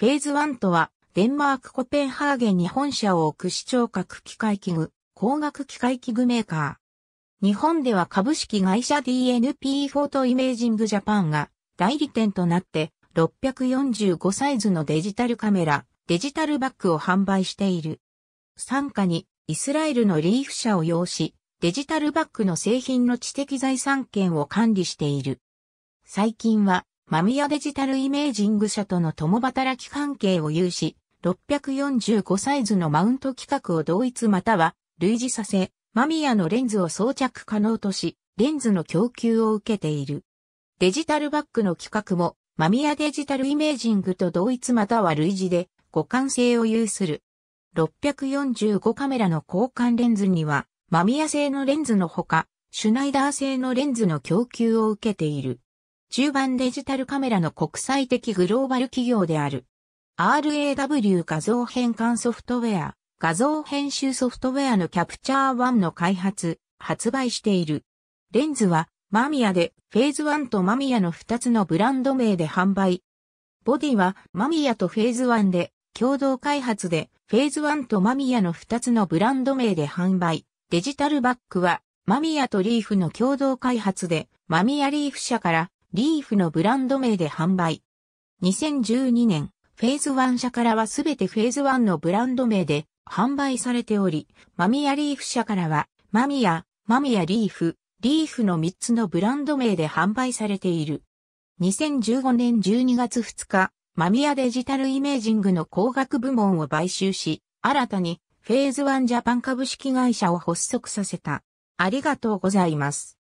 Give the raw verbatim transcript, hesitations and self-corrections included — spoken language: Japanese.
フェーズワンとは、デンマークコペンハーゲンに本社を置く視聴覚機械器具、光学機械器具メーカー。日本では株式会社 ディーエヌピー フォトイメージングジャパンが代理店となってろっぴゃくよんじゅうごサイズのデジタルカメラ、デジタルバッグを販売している。傘下にイスラエルのリーフ社を擁し、デジタルバッグの製品の知的財産権を管理している。最近はマミヤデジタルイメージング社との共働き関係を有し、ろっぴゃくよんじゅうごサイズのマウント規格を同一または類似させ、マミヤのレンズを装着可能とし、レンズの供給を受けている。デジタルバッグの規格もマミヤデジタルイメージングと同一または類似で互換性を有する。ろっぴゃくよんじゅうごカメラの交換レンズには、マミヤ製のレンズのほか、シュナイダー製のレンズの供給を受けている。中盤デジタルカメラの国際的グローバル企業である。アールエーダブリュー 画像変換ソフトウェア、画像編集ソフトウェアのCapture Oneの開発、発売している。レンズは、マミヤで、フェーズワンとマミヤのふたつのブランド名で販売。ボディは、マミヤとフェーズワンで、共同開発で、フェーズワンとマミヤのふたつのブランド名で販売。デジタルバッグは、マミヤとリーフの共同開発で、マミヤリーフ社から、リーフのブランド名で販売。にせんじゅうにねん、フェーズワン社からはすべてフェーズワンのブランド名で販売されており、マミヤリーフ社からは、マミヤ、マミヤリーフ、リーフのみっつのブランド名で販売されている。にせんじゅうごねんじゅうにがつふつか、マミヤデジタルイメージングの光学部門を買収し、新たに、フェーズワンジャパン株式会社を発足させた。ありがとうございます。